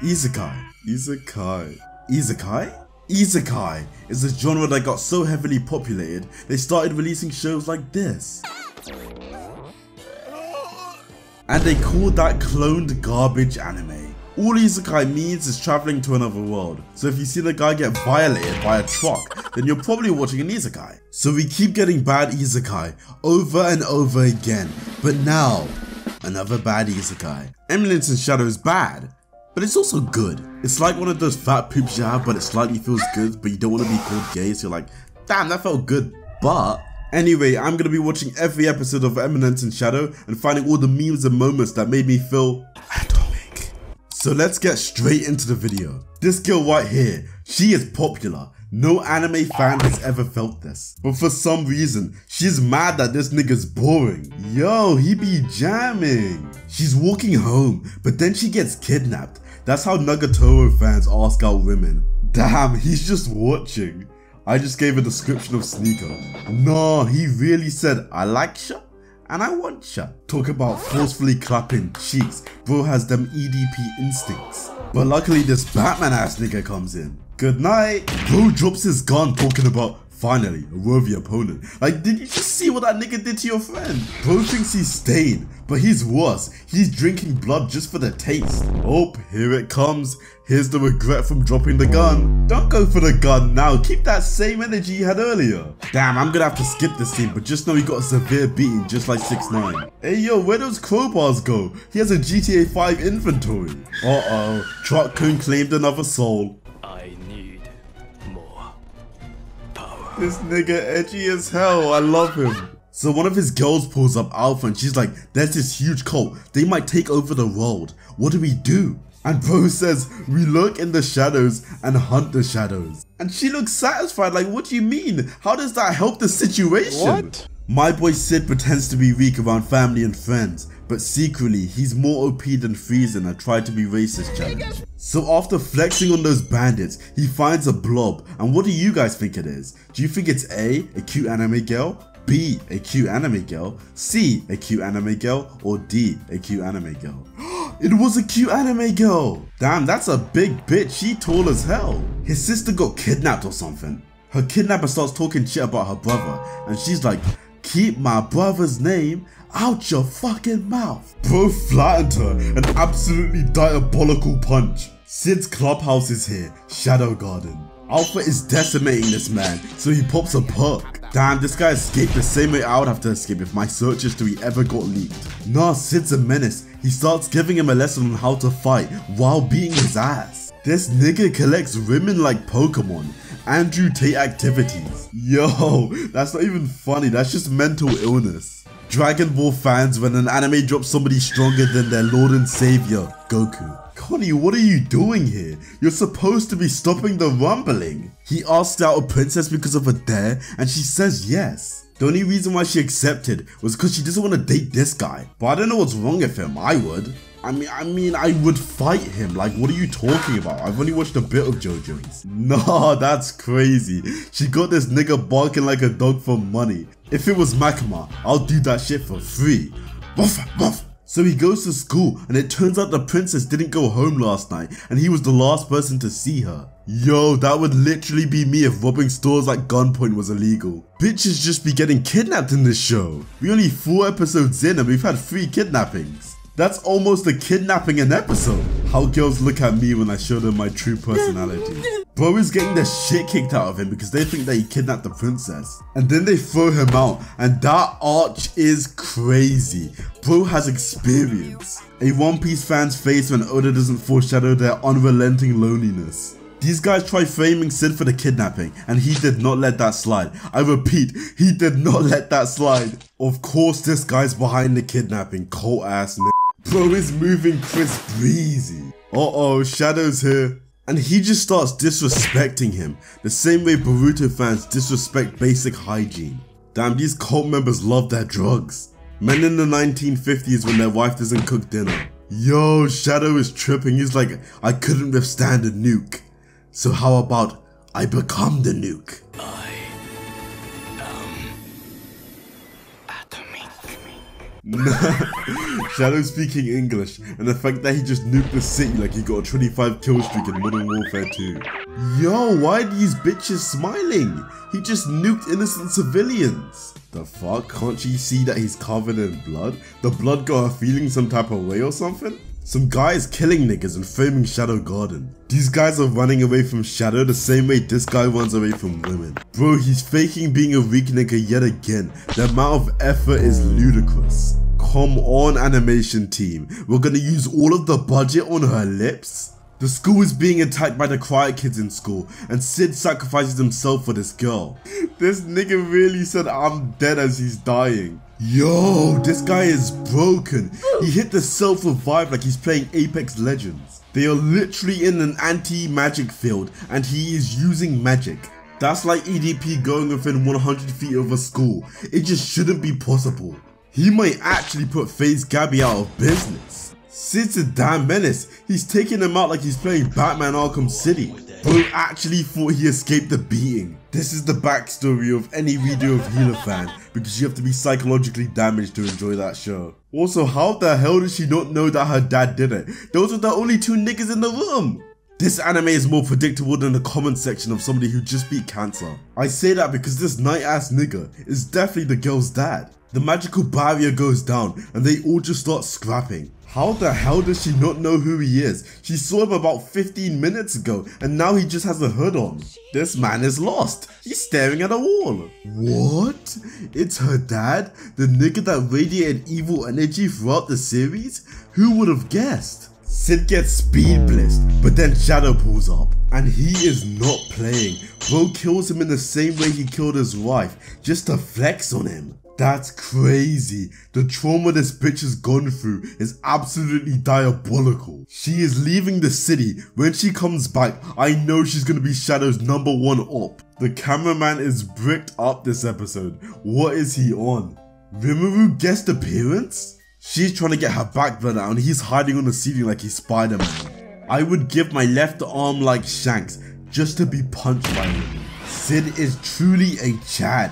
Isekai is a genre that got so heavily populated, they started releasing shows like this. And they called that cloned garbage anime. All Isekai means is travelling to another world, so if you see the guy get violated by a truck, then you're probably watching an Isekai. So we keep getting bad Isekai, over and over again, but now, another bad Isekai. Eminence in Shadow is bad, but it's also good. It's like one of those fat poops you have, but it slightly feels good, but you don't want to be called gay, so you're like, damn, that felt good, but... Anyway, I'm going to be watching every episode of Eminence in Shadow and finding all the memes and moments that made me feel atomic. So let's get straight into the video. This girl right here, she is popular. No anime fan has ever felt this. But for some reason, she's mad that this nigga's boring. Yo, he be jamming. She's walking home, but then she gets kidnapped. That's how Nagatoro fans ask out women. Damn, he's just watching. I just gave a description of Sneaker. No, he really said, I like ya and I want ya. Talk about forcefully clapping cheeks. Bro has them EDP instincts. But luckily this Batman ass nigga comes in. Good night. Bro drops his gun talking about, finally, a worthy opponent. Like, did you just see what that nigga did to your friend? Bro thinks he's stained, but he's worse. He's drinking blood just for the taste. Oh, here it comes. Here's the regret from dropping the gun. Don't go for the gun now, keep that same energy you had earlier. Damn, I'm gonna have to skip this scene, but just know he got a severe beating just like 6ix9ine. Hey yo, where those crowbars go? He has a GTA 5 inventory. Uh-oh, Truck-kun claimed another soul. I need more power. This nigga edgy as hell, I love him. So one of his girls pulls up Alpha and she's like, there's this huge cult, they might take over the world, what do we do? And Bro says, we lurk in the shadows and hunt the shadows. And she looks satisfied, like, what do you mean? How does that help the situation? What? My boy Sid pretends to be weak around family and friends, but secretly, he's more OP than Frieza in a try to be racist challenge. So after flexing on those bandits, he finds a blob, and what do you guys think it is? Do you think it's A, a cute anime girl? B, a cute anime girl? C, a cute anime girl? Or D, a cute anime girl? It was a cute anime girl! Damn, that's a big bitch, she tall as hell. His sister got kidnapped or something. Her kidnapper starts talking shit about her brother, and she's like, keep my brother's name out your fucking mouth. Bro flattened her, an absolutely diabolical punch. Sid's clubhouse is here, Shadow Garden. Alpha is decimating this man, so he pops a perk. Damn, this guy escaped the same way I would have to escape if my search history ever got leaked. Nah, Sid's a menace. He starts giving him a lesson on how to fight while beating his ass. This nigga collects women like Pokemon. Andrew Tate activities. Yo, that's not even funny, that's just mental illness. Dragon Ball fans when an anime drops somebody stronger than their lord and savior, Goku. Connie, what are you doing here? You're supposed to be stopping the rumbling. He asked out a princess because of a dare, and she says yes. The only reason why she accepted was because she doesn't want to date this guy. But I don't know what's wrong with him, I would. I mean, I would fight him. Like, what are you talking about? I've only watched a bit of Jojo's. Nah, that's crazy. She got this nigga barking like a dog for money. If it was Makima, I'll do that shit for free. Woof, woof. So he goes to school and it turns out the princess didn't go home last night and he was the last person to see her. Yo, that would literally be me if robbing stores at gunpoint was illegal. Bitches just be getting kidnapped in this show. We only 4 episodes in and we've had 3 kidnappings. That's almost a kidnapping an episode. How girls look at me when I show them my true personality. Bro is getting the shit kicked out of him because they think that he kidnapped the princess. And then they throw him out and that arch is crazy. Bro has experience. A One Piece fan's face when Oda doesn't foreshadow their unrelenting loneliness. These guys tried framing Sid for the kidnapping and he did not let that slide. I repeat, he did not let that slide. Of course this guy's behind the kidnapping, cold ass nigga. Bro is moving Chris Breezy. Uh-oh, Shadow's here. And he just starts disrespecting him, the same way Boruto fans disrespect basic hygiene. Damn, these cult members love their drugs. Men in the 1950s when their wife doesn't cook dinner. Yo, Shadow is tripping, he's like, I couldn't withstand a nuke. So how about, I become the nuke? I am atomic. Shadow speaking English, and the fact that he just nuked the city like he got a 25 kill streak in Modern Warfare 2. Yo, why are these bitches smiling? He just nuked innocent civilians. The fuck, can't she see that he's covered in blood? The blood got her feeling some type of way or something? Some guy is killing niggas and filming Shadow Garden. These guys are running away from Shadow the same way this guy runs away from women. Bro, he's faking being a weak nigga yet again. The amount of effort is ludicrous. Come on, animation team. We're gonna use all of the budget on her lips? The school is being attacked by the quiet kids in school, and Sid sacrifices himself for this girl. This nigga really said I'm dead as he's dying. Yo, this guy is broken. He hit the self-revive like he's playing Apex Legends. They are literally in an anti-magic field and he is using magic. That's like EDP going within 100 feet of a school. It just shouldn't be possible. He might actually put FaZe Gabby out of business. Sid's a damn menace. He's taking him out like he's playing Batman Arkham City. Bro actually thought he escaped the beating. This is the backstory of any redo of Healer fan, because you have to be psychologically damaged to enjoy that show. Also, how the hell did she not know that her dad did it? Those are the only two niggas in the room! This anime is more predictable than the comment section of somebody who just beat cancer. I say that because this night ass nigga is definitely the girl's dad. The magical barrier goes down and they all just start scrapping. How the hell does she not know who he is? She saw him about 15 minutes ago and now he just has a hood on. This man is lost. He's staring at a wall. What? It's her dad? The nigga that radiated evil energy throughout the series? Who would have guessed? Sid gets speed blissed, but then Shadow pulls up. And he is not playing. Bro kills him in the same way he killed his wife, just to flex on him. That's crazy. The trauma this bitch has gone through is absolutely diabolical. She is leaving the city. When she comes back, I know she's gonna be Shadow's #1 op. The cameraman is bricked up this episode. What is he on? Rimuru guest appearance? She's trying to get her back blood out and he's hiding on the ceiling like he's Spider-Man. I would give my left arm like Shanks just to be punched by him. Sid is truly a Chad.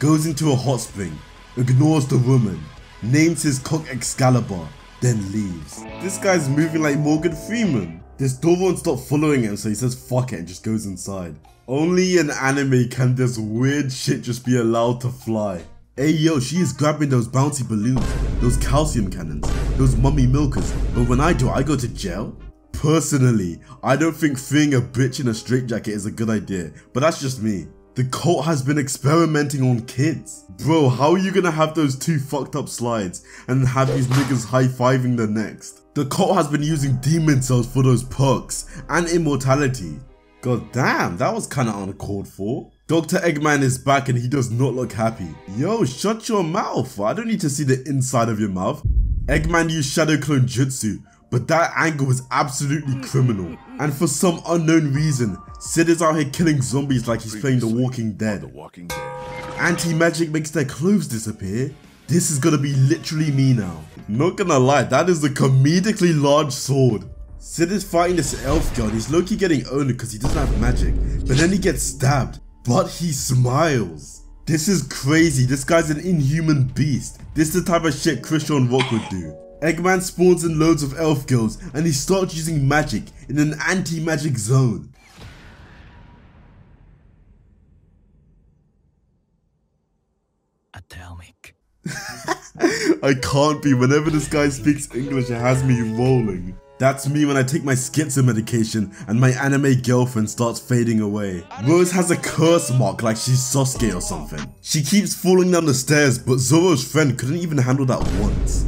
Goes into a hot spring, ignores the woman, names his cock Excalibur, then leaves. This guy's moving like Morgan Freeman. This door won't stop following him, so he says fuck it and just goes inside. Only in anime can this weird shit just be allowed to fly. Hey yo, she is grabbing those bouncy balloons, those calcium cannons, those mummy milkers, but when I do, I go to jail? Personally, I don't think freeing a bitch in a straitjacket is a good idea, but that's just me. The cult has been experimenting on kids. Bro, how are you gonna have those two fucked up slides and have these niggas high-fiving the next? The cult has been using demon cells for those perks and immortality. God damn, that was kinda uncalled for. Dr. Eggman is back and he does not look happy. Yo, shut your mouth. I don't need to see the inside of your mouth. Eggman used Shadow Clone Jutsu, but that angle was absolutely criminal. And for some unknown reason, Sid is out here killing zombies like he's playing The Walking Dead. Anti-magic makes their clothes disappear. This is gonna be literally me now. Not gonna lie, that is a comedically large sword. Sid is fighting this elf girl and he's low-key getting owned because he doesn't have magic. But then he gets stabbed, but he smiles. This is crazy, this guy's an inhuman beast. This is the type of shit Christian Rock would do. Eggman spawns in loads of elf girls and he starts using magic in an anti-magic zone. Atomic. I can't be, whenever this guy speaks English it has me rolling. That's me when I take my schizo medication and my anime girlfriend starts fading away. Rose has a curse mark like she's Sasuke or something. She keeps falling down the stairs but Zoro's friend couldn't even handle that once.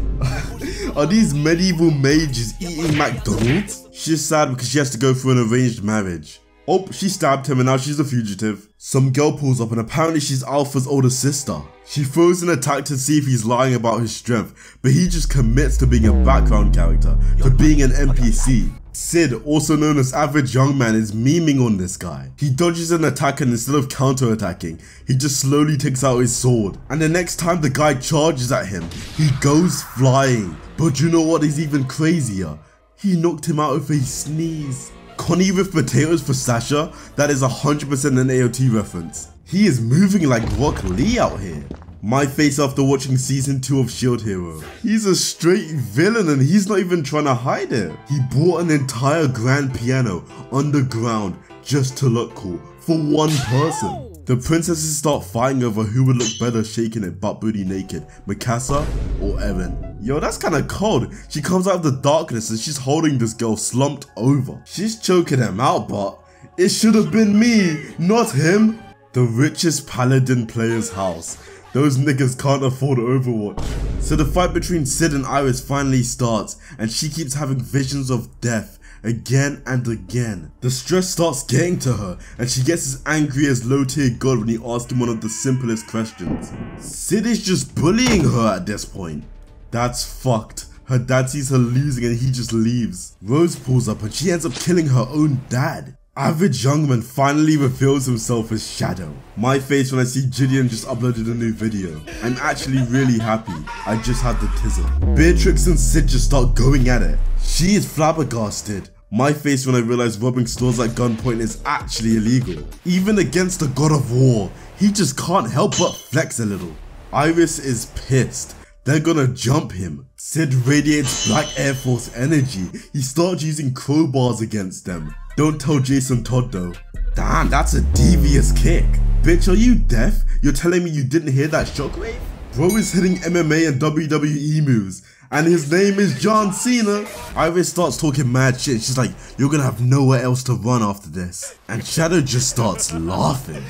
Are these medieval mages eating McDonald's? She's sad because she has to go for an arranged marriage. Oh, she stabbed him and now she's a fugitive. Some girl pulls up and apparently she's Alpha's older sister. She throws an attack to see if he's lying about his strength, but he just commits to being a background character, to being an NPC. Sid, also known as Average Young Man, is memeing on this guy. He dodges an attack and instead of counter-attacking, he just slowly takes out his sword. And the next time the guy charges at him, he goes flying. But you know what is even crazier? He knocked him out with a sneeze. Connie with potatoes for Sasha? That is 100% an AOT reference. He is moving like Rock Lee out here. my face after watching season 2 of Shield Hero. He's a straight villain and he's not even trying to hide it. He bought an entire grand piano underground just to look cool for one person. The princesses start fighting over who would look better shaking it butt booty naked, Mikasa or Eren. Yo, that's kinda cold. She comes out of the darkness and she's holding this girl slumped over. She's choking him out, but it should have been me, not him. The richest paladin player's house. Those niggas can't afford Overwatch. So the fight between Cid and Iris finally starts and she keeps having visions of death. Again and again. The stress starts getting to her and she gets as angry as low tier god when he asks him one of the simplest questions. Cid is just bullying her at this point. That's fucked. Her dad sees her losing and he just leaves. Rose pulls up and she ends up killing her own dad. Average young man finally reveals himself as Shadow. My face when I see Gideon just uploaded a new video. I'm actually really happy. I just had the tizzle. Beatrix and Cid just start going at it. She is flabbergasted. My face when I realize robbing stores at gunpoint is actually illegal. Even against the god of war, he just can't help but flex a little. Iris is pissed. They're gonna jump him. Cid radiates Black Air Force energy. He starts using crowbars against them. Don't tell Jason Todd though. Damn, that's a devious kick. Bitch, are you deaf? You're telling me you didn't hear that shockwave? Bro is hitting MMA and WWE moves. And his name is John Cena. Iris starts talking mad shit. She's like, you're gonna have nowhere else to run after this. And Shadow just starts laughing.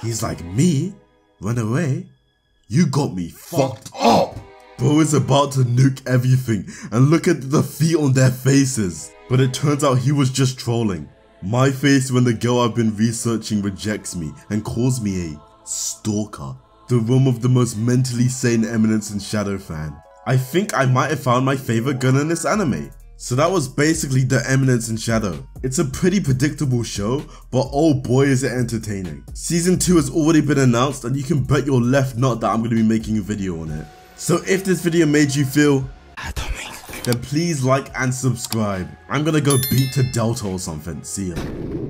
He's like, me? Run away? You got me fucked up. Bro is about to nuke everything and look at the defeat on their faces. But it turns out he was just trolling. My face when the girl I've been researching rejects me and calls me a stalker. The room of the most mentally sane Eminence in Shadow fan. I think I might have found my favorite gun in this anime. So that was basically the Eminence in Shadow. It's a pretty predictable show, but oh boy is it entertaining. Season 2 has already been announced and you can bet your left nut that I'm going to be making a video on it. So if this video made you feel, then please like and subscribe. I'm going to go beat to Delta or something, see ya.